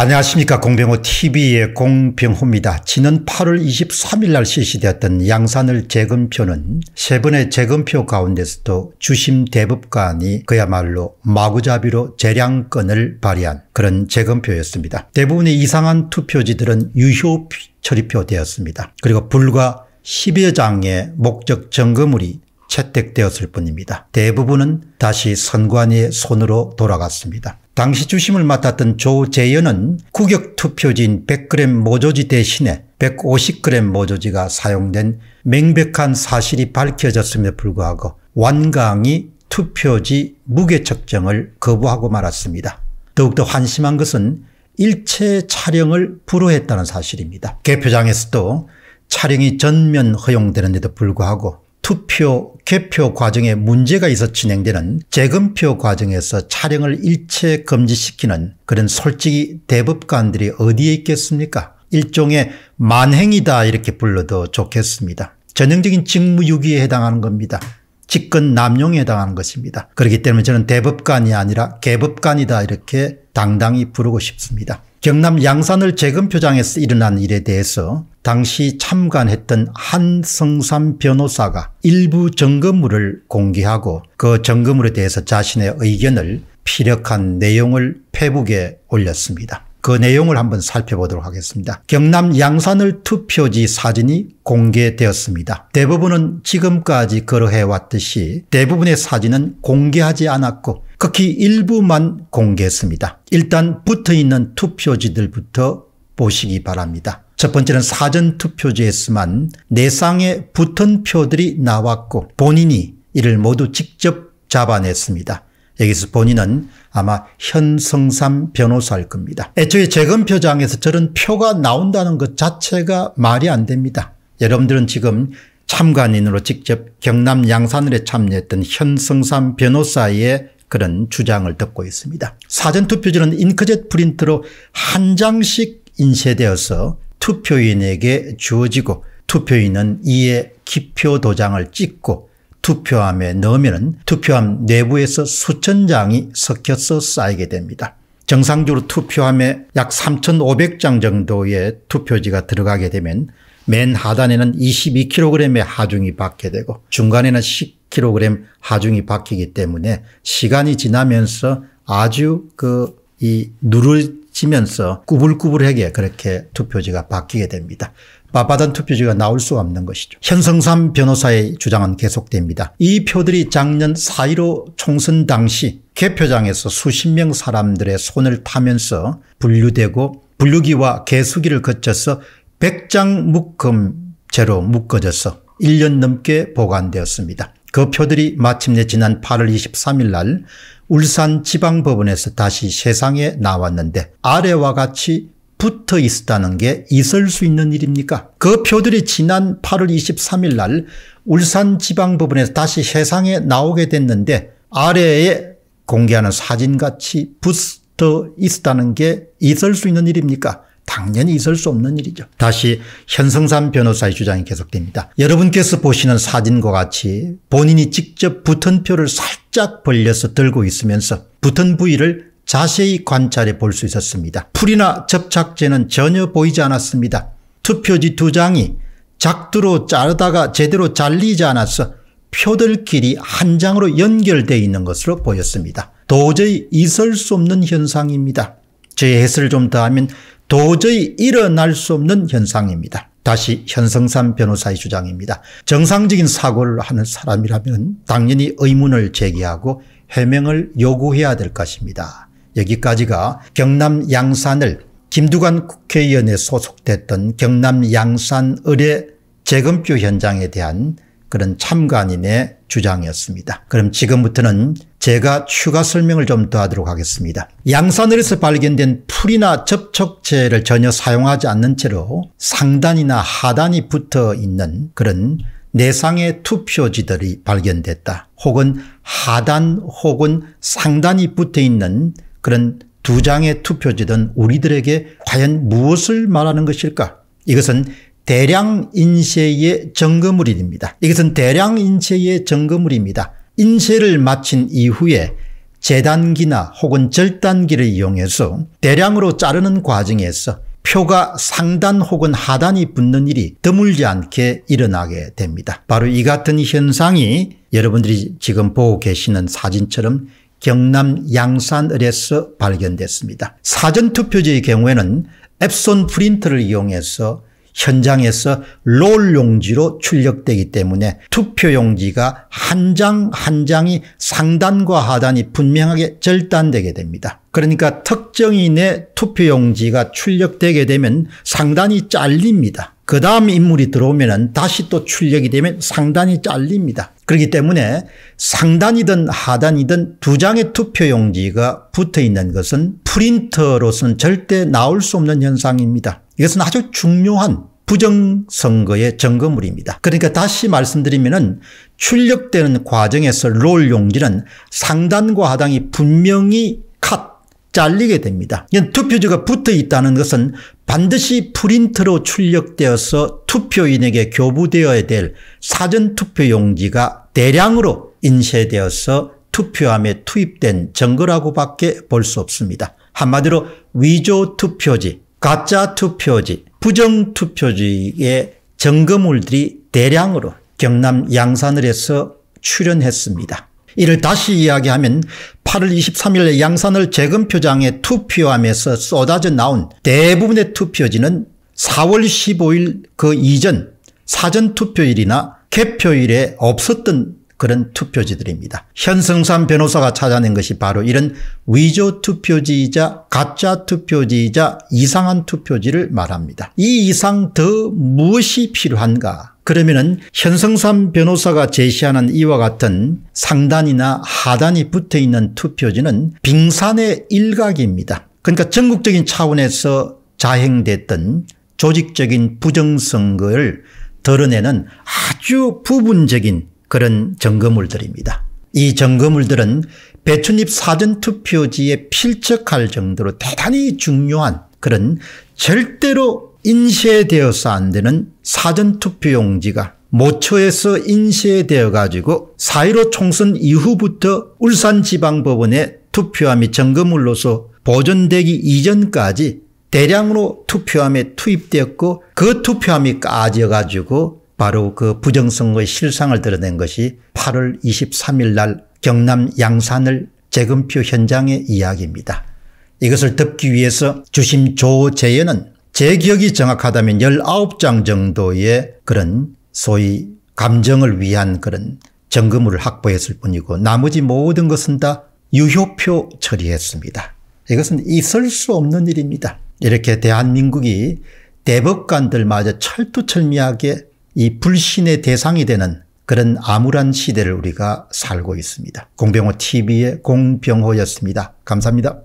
안녕하십니까. 공병호 TV의 공병호입니다. 지난 8월 23일 날 실시되었던 양산을 재검표는 세 번의 재검표 가운데서도 주심 대법관이 그야말로 마구잡이로 재량권을 발휘한 그런 재검표였습니다. 대부분의 이상한 투표지들은 유효 처리표되었습니다. 그리고 불과 10여 장의 목적 점검물이 채택되었을 뿐입니다. 대부분은 다시 선관위의 손으로 돌아갔습니다. 당시 주심을 맡았던 조재연은 국역투표지인 100g 모조지 대신에 150g 모조지가 사용된 명백한 사실이 밝혀졌음에도 불구하고 완강히 투표지 무게 측정을 거부하고 말았습니다. 더욱더 한심한 것은 일체 촬영을 불허했다는 사실입니다. 개표장에서도 촬영이 전면 허용되는데도 불구하고 투표 개표 과정에 문제가 있어 진행되는 재검표 과정에서 촬영을 일체 금지시키는 그런 솔직히 대법관들이 어디에 있겠습니까? 일종의 만행이다 이렇게 불러도 좋겠습니다. 전형적인 직무유기에 해당하는 겁니다. 직권 남용에 해당하는 것입니다. 그렇기 때문에 저는 대법관이 아니라 개법관이다 이렇게 당당히 부르고 싶습니다. 경남 양산을 재검표장에서 일어난 일에 대해서 당시 참관했던 현성삼 변호사가 일부 점검물을 공개하고 그 점검물에 대해서 자신의 의견을 피력한 내용을 페북에 올렸습니다. 그 내용을 한번 살펴보도록 하겠습니다. 경남 양산을 투표지 사진이 공개되었습니다. 대부분은 지금까지 거래해왔듯이 대부분의 사진은 공개하지 않았고 극히 일부만 공개했습니다. 일단 붙어있는 투표지들부터 보시기 바랍니다. 첫 번째는 사전투표지에서만 4쌍의 붙은 표들이 나왔고 본인이 이를 모두 직접 잡아냈습니다. 여기서 본인은 아마 현성삼 변호사일 겁니다. 애초에 재검표장에서 저런 표가 나온다는 것 자체가 말이 안 됩니다. 여러분들은 지금 참관인으로 직접 경남 양산을에 참여했던 현성삼 변호사의 그런 주장을 듣고 있습니다. 사전투표지는 잉크젯 프린트로 한 장씩 인쇄되어서 투표인에게 주어지고 투표인은 이에 기표 도장을 찍고 투표함에 넣으면 투표함 내부에서 수천 장이 섞여서 쌓이게 됩니다. 정상적으로 투표함에 약 3,500장 정도의 투표지가 들어가게 되면 맨 하단에는 22kg의 하중이 박게 되고 중간에는 10kg 하중이 박히기 때문에 시간이 지나면서 아주 누르지면서 꾸불꾸불하게 그렇게 투표지가 바뀌게 됩니다. 바빠던 투표지가 나올 수 없는 것이죠. 현성삼 변호사의 주장은 계속됩니다. 이 표들이 작년 4.15 총선 당시 개표장에서 수십 명 사람들의 손을 타면서 분류되고 분류기와 개수기를 거쳐서 100장 묶음제로 묶어져서 1년 넘게 보관되었습니다. 그 표들이 마침내 지난 8월 23일 날 울산지방법원에서 다시 세상에 나왔는데 아래와 같이 붙어 있었다는 게 있을 수 있는 일입니까? 그 표들이 지난 8월 23일 날 울산지방법원에서 다시 세상에 나오게 됐는데 아래에 공개하는 사진같이 붙어 있었다는 게 있을 수 있는 일입니까? 당연히 있을 수 없는 일이죠. 다시 현성삼 변호사의 주장이 계속됩니다. 여러분께서 보시는 사진과 같이 본인이 직접 붙은 표를 살짝 벌려서 들고 있으면서 붙은 부위를 자세히 관찰해 볼 수 있었습니다. 풀이나 접착제는 전혀 보이지 않았습니다. 투표지 두 장이 작두로 자르다가 제대로 잘리지 않아서 표들끼리 한 장으로 연결되어 있는 것으로 보였습니다. 도저히 있을 수 없는 현상입니다. 제 해설을 좀 더하면 도저히 일어날 수 없는 현상입니다. 다시 현성삼 변호사의 주장입니다. 정상적인 사고를 하는 사람이라면 당연히 의문을 제기하고 해명을 요구해야 될 것입니다. 여기까지가 경남 양산을 김두관 국회의원에 소속됐던 경남 양산을의 재검표 현장에 대한 그런 참관인의 주장이었습니다. 그럼 지금부터는 제가 추가 설명을 좀 더 하도록 하겠습니다. 양산을에서 발견된 풀이나 접촉제를 전혀 사용하지 않는 채로 상단이나 하단이 붙어 있는 그런 4쌍의 투표지들이 발견됐다. 혹은 하단 혹은 상단이 붙어 있는 그런 두 장의 투표지든 우리들에게 과연 무엇을 말하는 것일까? 이것은 대량 인쇄의 점검물입니다. 이것은 대량 인쇄의 점검물입니다. 인쇄를 마친 이후에 재단기나 혹은 절단기를 이용해서 대량으로 자르는 과정에서 표가 상단 혹은 하단이 붙는 일이 드물지 않게 일어나게 됩니다. 바로 이 같은 현상이 여러분들이 지금 보고 계시는 사진처럼 경남 양산을에서 발견됐습니다. 사전투표지의 경우에는 앱슨 프린터를 이용해서 현장에서 롤용지로 출력되기 때문에 투표용지가 한 장 한 장이 상단과 하단이 분명하게 절단되게 됩니다. 그러니까 특정인의 투표용지가 출력되게 되면 상단이 잘립니다. 그 다음 인물이 들어오면 다시 또 출력이 되면 상단이 잘립니다. 그렇기 때문에 상단이든 하단이든 두 장의 투표용지가 붙어있는 것은 프린터로서는 절대 나올 수 없는 현상입니다. 이것은 아주 중요한 부정선거의 증거물입니다. 그러니까 다시 말씀드리면 출력되는 과정에서 롤 용지는 상단과 하단이 분명히 컷 잘리게 됩니다. 투표지가 붙어있다는 것은 반드시 프린트로 출력되어서 투표인에게 교부되어야 될 사전투표용지가 대량으로 인쇄되어서 투표함에 투입된 증거라고밖에 볼 수 없습니다. 한마디로 위조투표지, 가짜투표지, 부정투표지의 증거물들이 대량으로 경남 양산을에서 출현했습니다. 이를 다시 이야기하면 8월 23일에 양산을 재검표장의 투표함에서 쏟아져 나온 대부분의 투표지는 4월 15일 그 이전 사전투표일이나 개표일에 없었던 그런 투표지들입니다. 현성삼 변호사가 찾아낸 것이 바로 이런 위조투표지이자 가짜투표지이자 이상한 투표지를 말합니다. 이 이상 더 무엇이 필요한가? 그러면은 현성삼 변호사가 제시하는 이와 같은 상단이나 하단이 붙어있는 투표지는 빙산의 일각입니다. 그러니까 전국적인 차원에서 자행됐던 조직적인 부정선거를 드러내는 아주 부분적인 그런 증거물들입니다. 이 증거물들은 배춧잎 사전투표지에 필적할 정도로 대단히 중요한 그런 절대로 인쇄되어서 안 되는 사전투표용지가 모처에서 인쇄되어 가지고 4.15 총선 이후부터 울산지방법원의 투표함이 증거물로서 보존되기 이전까지 대량으로 투표함에 투입되었고 그 투표함이 까져 가지고 바로 그 부정선거의 실상을 드러낸 것이 8월 23일 날 경남 양산을 재검표 현장의 이야기입니다. 이것을 덮기 위해서 주심 조재현은 제 기억이 정확하다면 19장 정도의 그런 소위 감정을 위한 그런 증거물을 확보했을 뿐이고 나머지 모든 것은 다 유효표 처리했습니다. 이것은 있을 수 없는 일입니다. 이렇게 대한민국이 대법관들마저 철두철미하게 이 불신의 대상이 되는 그런 암울한 시대를 우리가 살고 있습니다. 공병호 TV의 공병호였습니다. 감사합니다.